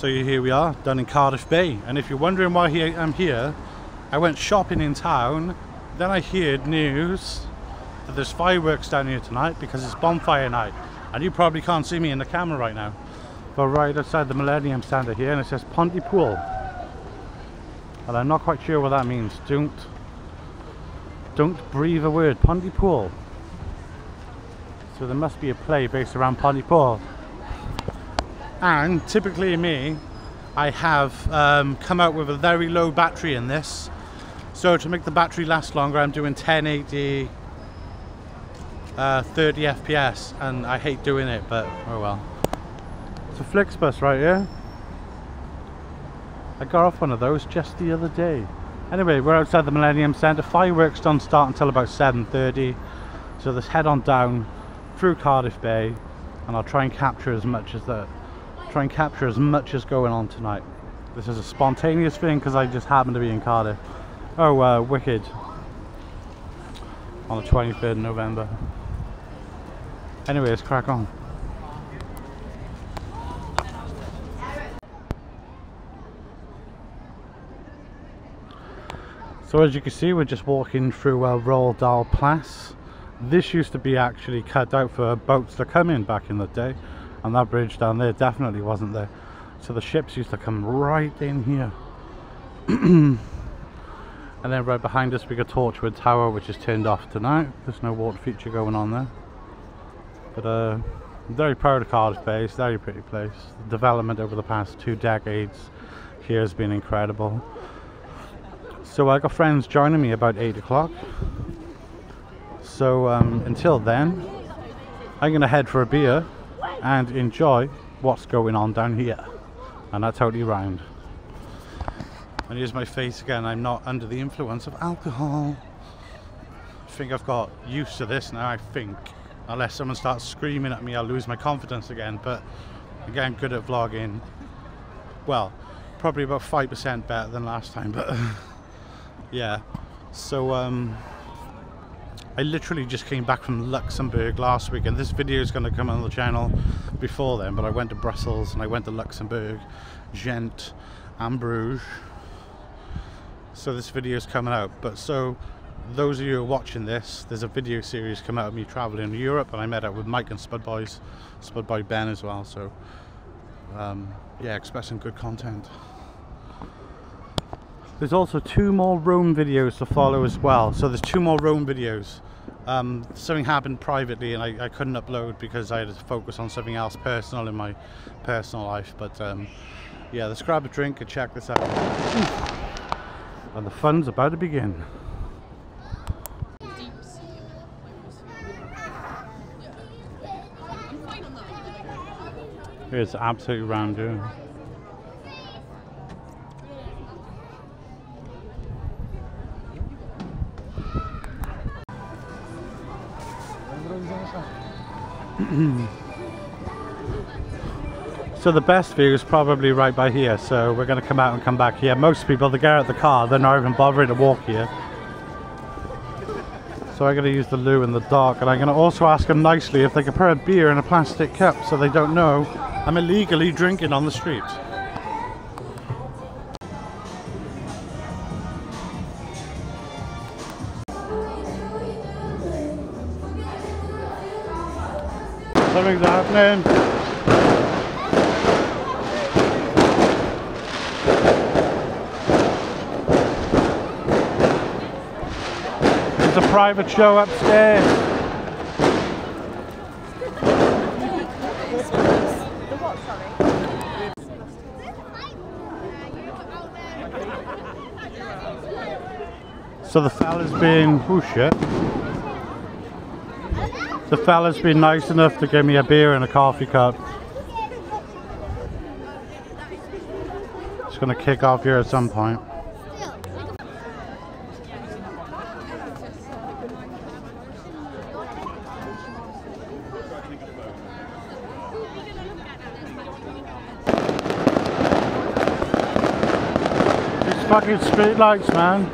So here we are, down in Cardiff Bay, and if you're wondering why I'm here, I went shopping in town, then I heard news that there's fireworks down here tonight because it's bonfire night, and you probably can't see me in the camera right now. But right outside the Millennium Stand here, and it says Pontypool, and I'm not quite sure what that means. Don't breathe a word. Pontypool. So there must be a play based around Pontypool. And typically me, I have come out with a very low battery in this, so to make the battery last longer I'm doing 1080 30 FPS, and I hate doing it, but oh well. It's a Flixbus right here. I got off one of those just the other day. Anyway, we're outside the Millennium Centre. Fireworks don't start until about 7:30, so let's head on down through Cardiff Bay, and I'll try and capture as much as that. Try and capture as much as going on tonight. This is a spontaneous thing because I just happen to be in Cardiff. Oh, wicked. On the 23rd of November. Anyway, let's crack on. So as you can see, we're just walking through Roald Dahl Place. This used to be actually cut out for boats to come in back in the day. And that bridge down there definitely wasn't there, so the ships used to come right in here. And then right behind us we got Torchwood Tower, which is turned off tonight. There's no water feature going on there, but I'm very proud of Cardiff Bay. It's a very pretty place. The development over the past 2 decades here has been incredible. So I got friends joining me about 8 o'clock, so until then I'm gonna head for a beer and enjoy what's going on down here. And that's totally round. And here's my face again. I'm not under the influence of alcohol. I think I've got used to this now. I think unless someone starts screaming at me, I'll lose my confidence again. But again, I'm good at vlogging. Well, probably about 5% better than last time, but yeah. So I literally just came back from Luxembourg last week, and this video is going to come on the channel before then, but I went to Brussels and I went to Luxembourg, Gent and Bruges, so this video is coming out. But so those of you who are watching this, there's a video series come out of me traveling in Europe, and I met up with Mike and Spud Boy Ben as well, so yeah, expect some good content. There's also 2 more Rome videos to follow as well. So there's 2 more Rome videos. Something happened privately and I couldn't upload because I had to focus on something else personal in my personal life. But yeah, let's grab a drink and check this out. And the fun's about to begin. It's absolutely round here. So the best view is probably right by here, so we're going to come out and come back here. Most people, they get out the car, they're not even bothering to walk here. So I'm going to use the loo in the dark, and I'm going to also ask them nicely if they can put a beer in a plastic cup so they don't know I'm illegally drinking on the street. Something's happening. It's a private show upstairs. The what, sorry? So the fella's being... Oh shit. The fella's been nice enough to give me a beer and a coffee cup. It's gonna kick off here at some point. These fucking streetlights, man.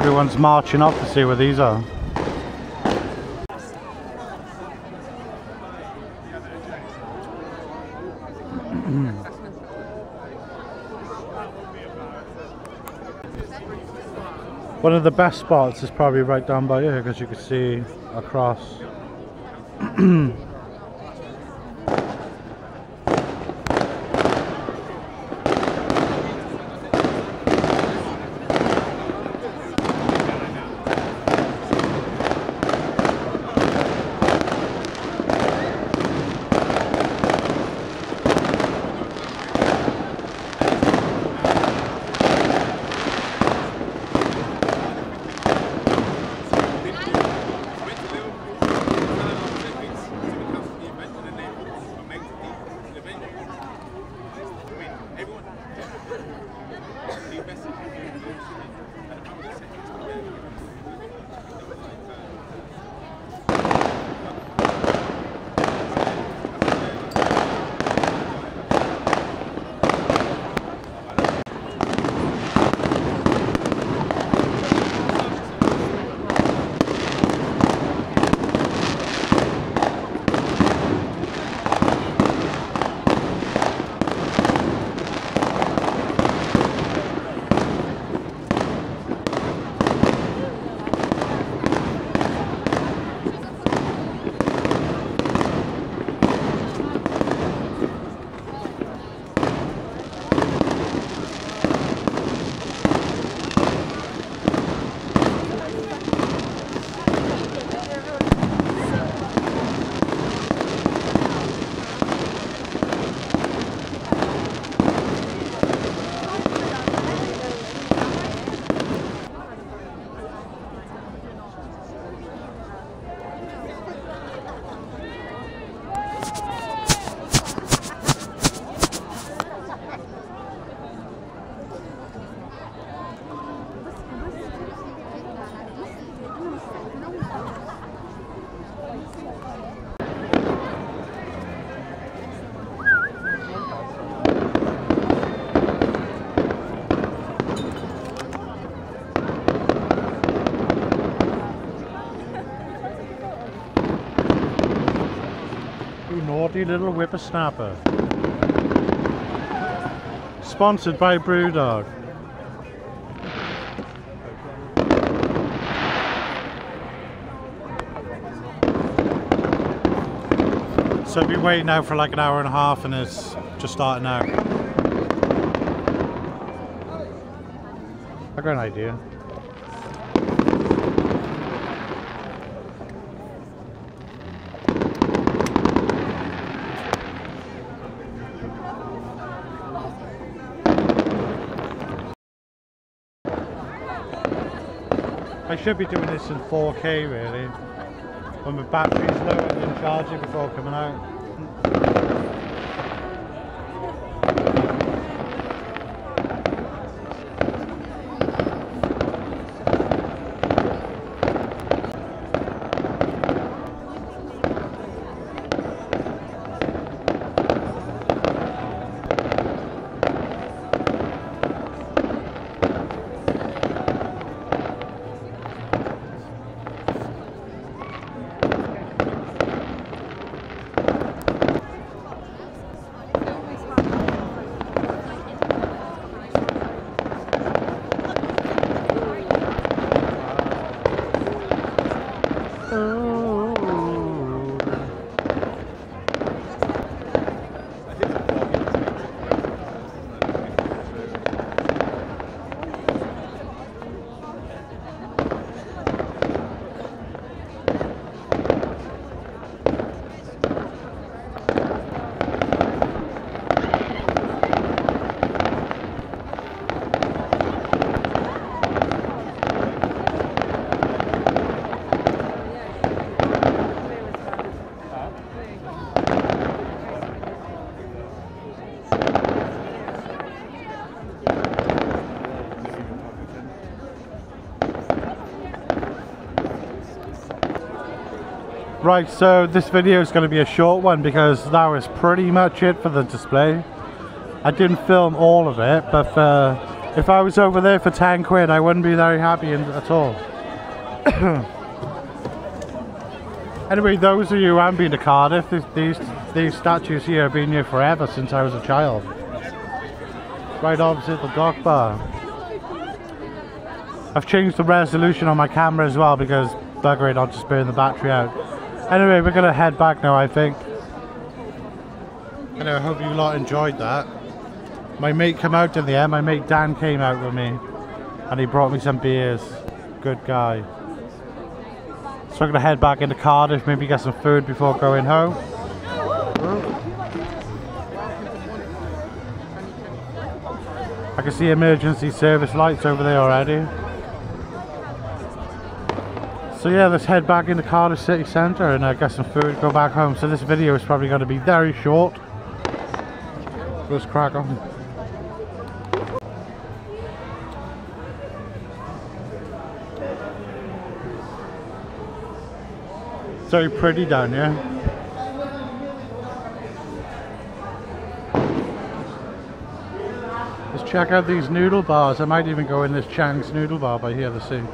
Everyone's marching off to see where these are. One of the best spots is probably right down by here because you can see across. Little whippersnapper. Sponsored by Brewdog. So I've been waiting now for like an hour and a half and it's just starting out. I got an idea. I should be doing this in 4K really, when my battery's low and then charge it before coming out. Right, so this video is going to be a short one because that was pretty much it for the display. I didn't film all of it, but for If I was over there for 10 quid, I wouldn't be very happy at all. Anyway, those of you who haven't been to Cardiff, these statues here have been here forever, since I was a child. Right opposite the dock bar. I've changed the resolution on my camera as well, because bugger it, I'll just burn the battery out. Anyway, we're going to head back now, I think. Anyway, I hope you lot enjoyed that. My mate came out in the end, my mate Dan came out with me, and he brought me some beers. Good guy. So I'm going to head back into Cardiff, maybe get some food before going home. I can see emergency service lights over there already. So yeah, let's head back into Cardiff city centre and get some food, go back home. So this video is probably going to be very short. Let's crack on. So pretty down here. Let's check out these noodle bars. I might even go in this Chang's noodle bar by here this evening.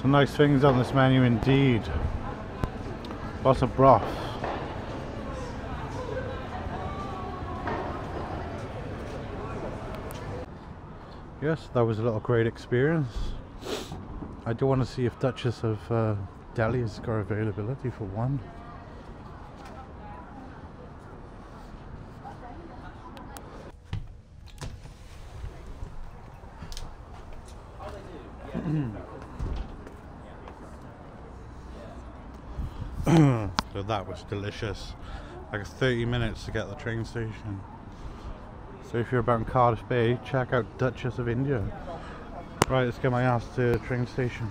Some nice things on this menu indeed. Lots of broth. Yes, that was a little great experience. I do want to see if Duchess of Delhi has got availability for one. So that was delicious. Like 30 minutes to get the train station. So if you're about in Cardiff Bay, check out Duchess of India. Right, let's get my ass to the train station.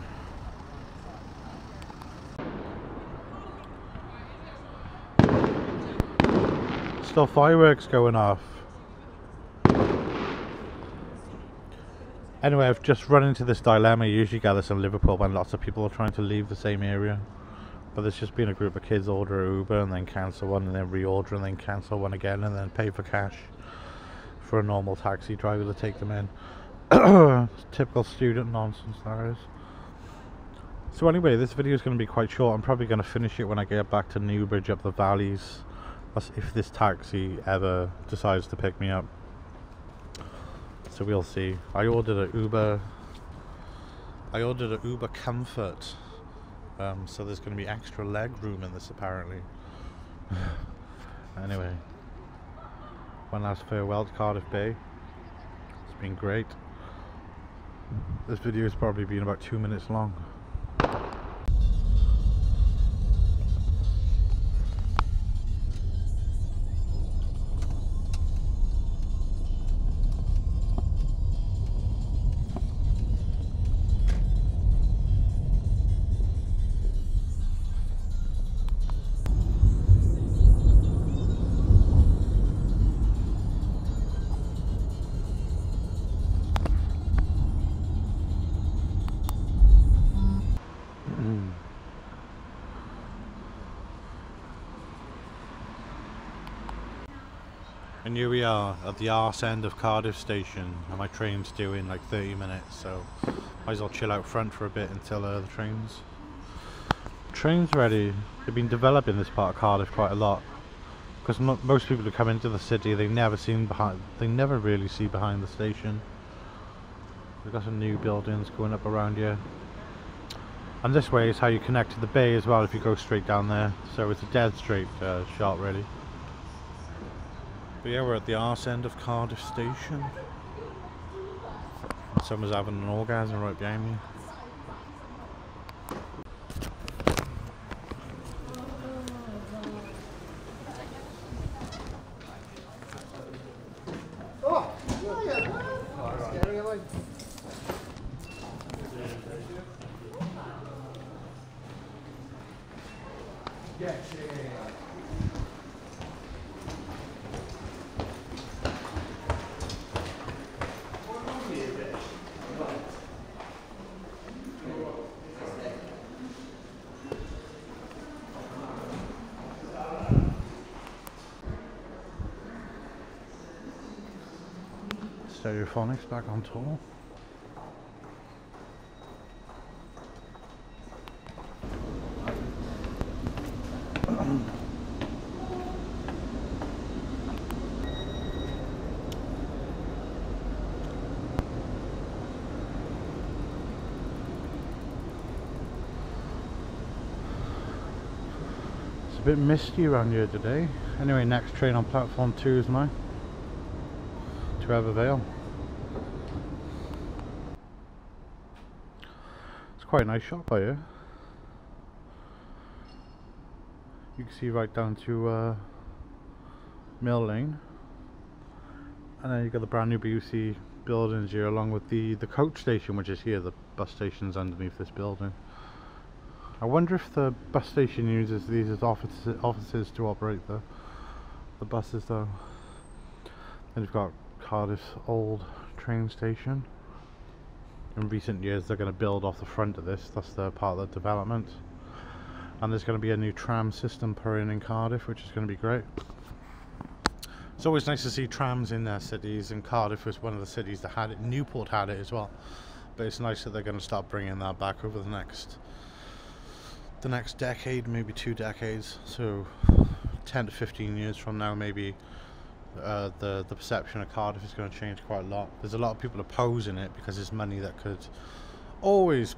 Still fireworks going off. Anyway, I've just run into this dilemma I usually get this in Liverpool when lots of people are trying to leave the same area. But there's just been a group of kids order an Uber and then cancel one and then reorder and then cancel one again and then pay for cash for a normal taxi driver to take them in. Typical student nonsense that is. So anyway, this video is going to be quite short. I'm probably going to finish it when I get back to Newbridge up the valleys. That's if this taxi ever decides to pick me up. So we'll see. I ordered an Uber Comfort. So there's going to be extra leg room in this apparently. Anyway. One last farewell to Cardiff Bay. It's been great. This video has probably been about 2 minutes long. And here we are at the arse end of Cardiff Station, and my train's due in like 30 minutes, so might as well chill out front for a bit until the train's ready. They've been developing this part of Cardiff quite a lot, because most people who come into the city, they never really see behind the station. We've got some new buildings going up around here, and this way is how you connect to the bay as well if you go straight down there, so it's a dead straight shot really. But yeah, we're at the arse end of Cardiff Station. Someone's having an orgasm right behind me. Stereophonics back on tour. It's a bit misty around here today. Anyway, next train on platform 2 is mine. Vale. It's quite a nice shop by here. You can see right down to Mill Lane, and then you've got the brand new BUC buildings here, along with the coach station, which is here. The bus station's underneath this building. I wonder if the bus station uses these as offices to operate the buses though. Then you've got Cardiff's old train station. In recent years they're going to build off the front of this, that's the part of the development, and there's going to be a new tram system put in Cardiff, which is going to be great. It's always nice to see trams in their cities, and Cardiff was one of the cities that had it. Newport had it as well, but it's nice that they're going to start bringing that back over the next decade, maybe 2 decades, so 10 to 15 years from now maybe. The perception of Cardiff is going to change quite a lot. There's a lot of people opposing it because it's money that could always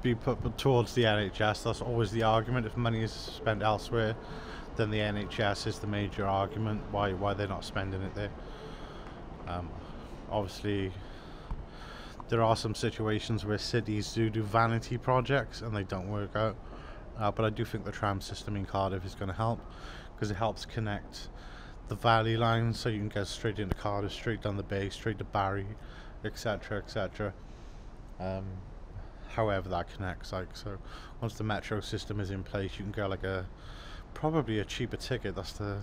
be put towards the NHS. That's always the argument. If money is spent elsewhere, then the NHS is the major argument why they're not spending it there. Obviously there are some situations where cities do vanity projects and they don't work out, but I do think the tram system in Cardiff is going to help, because it helps connect the valley line, so you can go straight into Cardiff, straight down the bay, straight to Barry, etc, etc. However that connects, like, so once the metro system is in place, you can go like probably a cheaper ticket. That's the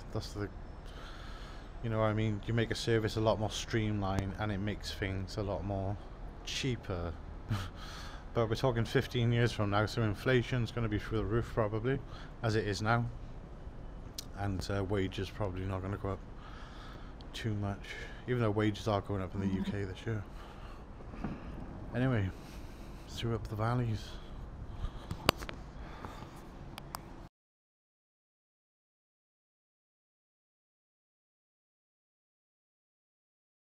you know what I mean, you make a service a lot more streamlined and it makes things a lot more cheaper. But we're talking 15 years from now, so inflation's going to be through the roof probably, as it is now. And wages probably not going to go up too much, even though wages are going up in the UK this year. Anyway, through up the valleys.